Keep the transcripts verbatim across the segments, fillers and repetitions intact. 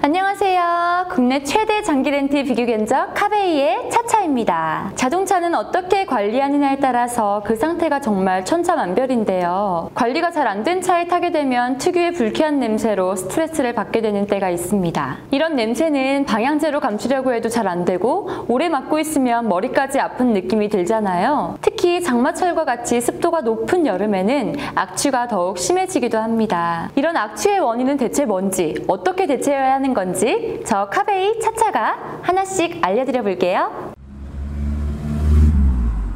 안녕하세요. 국내 최대 장기 렌트 비교 견적 카베이의 차차입니다. 자동차는 어떻게 관리하느냐에 따라서 그 상태가 정말 천차만별인데요. 관리가 잘 안 된 차에 타게 되면 특유의 불쾌한 냄새로 스트레스를 받게 되는 때가 있습니다. 이런 냄새는 방향제로 감추려고 해도 잘 안 되고 오래 맡고 있으면 머리까지 아픈 느낌이 들잖아요. 특히 장마철과 같이 습도가 높은 여름에는 악취가 더욱 심해지기도 합니다. 이런 악취의 원인은 대체 뭔지, 어떻게 대체해야 하는 건지 저 카베이 차차가 하나씩 알려드려 볼게요.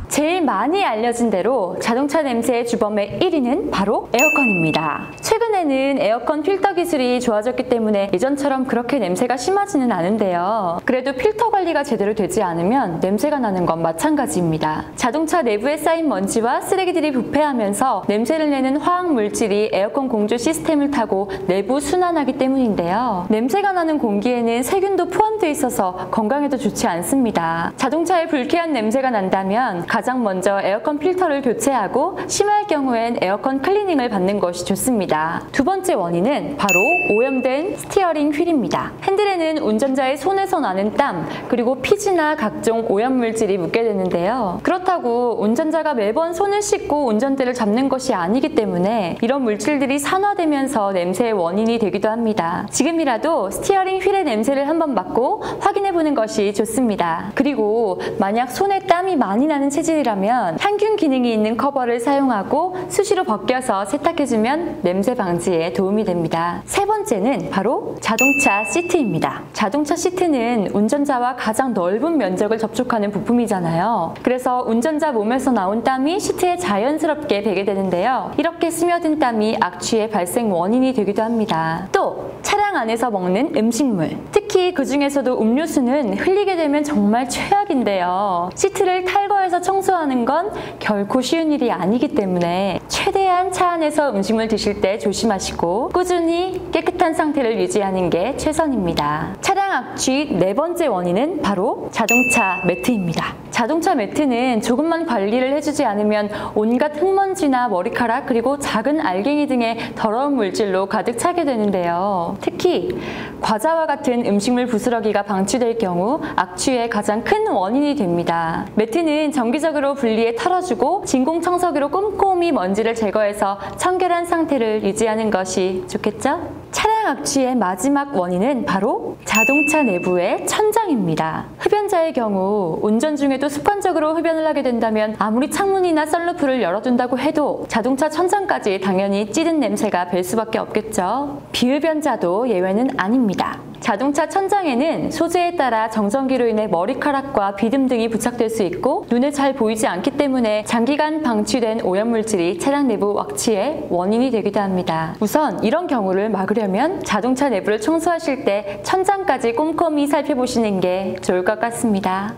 제일 많이 알려진 대로 자동차 냄새의 주범의 일 위는 바로 에어컨입니다. 최근에는 에어컨 필터 기술이 좋아졌기 때문에 예전처럼 그렇게 냄새가 심하지는 않은데요. 그래도 필터 관리가 제대로 되지 않으면 냄새가 나는 건 마찬가지입니다. 자동차 내부에 쌓인 먼지와 쓰레기들이 부패하면서 냄새를 내는 화학물질이 에어컨 공조 시스템을 타고 내부 순환하기 때문인데요. 냄새가 나는 공기에는 세균도 포함되어 있어서 건강에도 좋지 않습니다. 자동차에 불쾌한 냄새가 난다면 가장 먼저 에어컨 필터를 교체하고 심할 경우엔 에어컨 클리닝을 받는 것이 좋습니다. 두 번째 원인은 바로 오염된 스티어링 휠입니다. 핸들에는 운전자의 손에서 나는 땀, 그리고 피지나 각종 오염물질이 묻게 되는데요. 그렇다고 운전자가 매번 손을 씻고 운전대를 잡는 것이 아니기 때문에 이런 물질들이 산화되면서 냄새의 원인이 되기도 합니다. 지금이라도 스티어링 휠의 냄새를 한번 맡고 확인해보는 것이 좋습니다. 그리고 만약 손에 땀이 많이 나는 채 이라면 항균 기능이 있는 커버를 사용하고 수시로 벗겨서 세탁해주면 냄새 방지에 도움이 됩니다. 세 번째는 바로 자동차 시트입니다. 자동차 시트는 운전자와 가장 넓은 면적을 접촉하는 부품이잖아요. 그래서 운전자 몸에서 나온 땀이 시트에 자연스럽게 배게 되는데요. 이렇게 스며든 땀이 악취의 발생 원인이 되기도 합니다. 또 차량 안에서 먹는 음식물, 특히 그 중에서도 음료수는 흘리게 되면 정말 최악인데요. 시트를 탈거해서 청소하는 건 결코 쉬운 일이 아니기 때문에 최대한 차 안에서 음식물 드실 때 조심하시고 꾸준히 깨끗한 상태를 유지하는 게 최선입니다. 차량 악취 네 번째 원인은 바로 자동차 매트입니다. 자동차 매트는 조금만 관리를 해주지 않으면 온갖 흙먼지나 머리카락, 그리고 작은 알갱이 등의 더러운 물질로 가득 차게 되는데요. 특히 과자와 같은 음식물 부스러기가 방치될 경우 악취의 가장 큰 원인이 됩니다. 매트는 정기적으로 분리에 털어주고 진공청소기로 꼼꼼히 먼지를 제거해서 청결한 상태를 유지하는 것이 좋겠죠? 차량 악취의 마지막 원인은 바로 자동차 내부의 천장입니다. 흡연자의 경우 운전 중에도 습관적으로 흡연을 하게 된다면 아무리 창문이나 썬루프를 열어둔다고 해도 자동차 천장까지 당연히 찌든 냄새가 밸 수밖에 없겠죠. 비흡연자도 예외는 아닙니다. 자동차 천장에는 소재에 따라 정전기로 인해 머리카락과 비듬 등이 부착될 수 있고 눈에 잘 보이지 않기 때문에 장기간 방치된 오염물질이 차량 내부 악취의 원인이 되기도 합니다. 우선 이런 경우를 막으려면 자동차 내부를 청소하실 때 천장까지 꼼꼼히 살펴보시는 게 좋을 것 같습니다.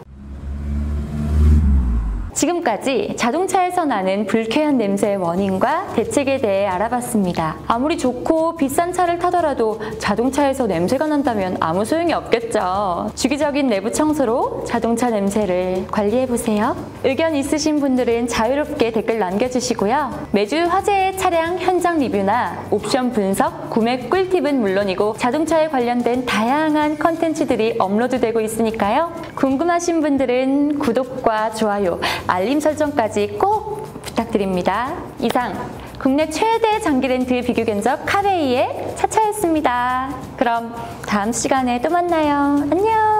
지금까지 자동차에서 나는 불쾌한 냄새의 원인과 대책에 대해 알아봤습니다. 아무리 좋고 비싼 차를 타더라도 자동차에서 냄새가 난다면 아무 소용이 없겠죠. 주기적인 내부 청소로 자동차 냄새를 관리해보세요. 의견 있으신 분들은 자유롭게 댓글 남겨주시고요. 매주 화제의 차량 현장 리뷰나 옵션 분석, 구매 꿀팁은 물론이고 자동차에 관련된 다양한 컨텐츠들이 업로드되고 있으니까요. 궁금하신 분들은 구독과 좋아요, 알림 설정까지 꼭 부탁드립니다. 이상 국내 최대 장기 렌트 비교 견적 카베이의 차차였습니다. 그럼 다음 시간에 또 만나요. 안녕.